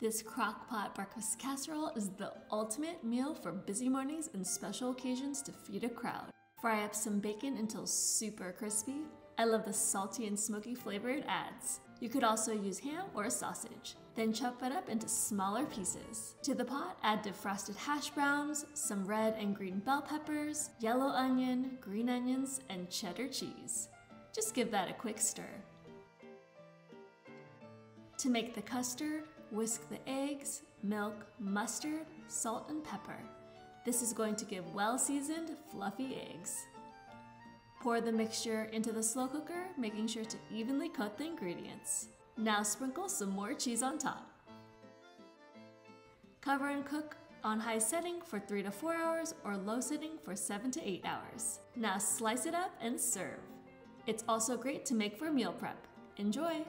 This crock-pot breakfast casserole is the ultimate meal for busy mornings and special occasions to feed a crowd. Fry up some bacon until super crispy. I love the salty and smoky flavor it adds. You could also use ham or a sausage. Then chop it up into smaller pieces. To the pot, add defrosted hash browns, some red and green bell peppers, yellow onion, green onions, and cheddar cheese. Just give that a quick stir. To make the custard, whisk the eggs, milk, mustard, salt, and pepper. This is going to give well-seasoned, fluffy eggs. Pour the mixture into the slow cooker, making sure to evenly coat the ingredients. Now sprinkle some more cheese on top. Cover and cook on high setting for 3 to 4 hours or low setting for 7 to 8 hours. Now slice it up and serve. It's also great to make for meal prep. Enjoy!